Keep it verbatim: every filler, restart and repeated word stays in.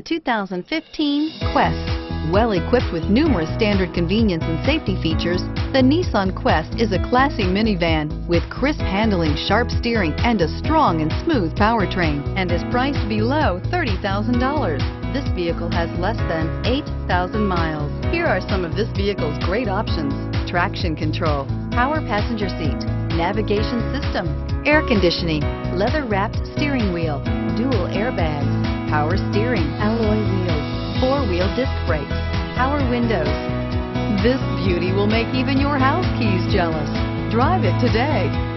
The two thousand fifteen Quest. Well equipped with numerous standard convenience and safety features, the Nissan Quest is a classy minivan with crisp handling, sharp steering, and a strong and smooth powertrain, and is priced below thirty thousand dollars. This vehicle has less than eight thousand miles. Here are some of this vehicle's great options: traction control, power passenger seat, navigation system, air conditioning, leather-wrapped steering wheel, dual airbags, power steering, alloy wheels, four-wheel disc brakes, power windows. This beauty will make even your house keys jealous. Drive it today.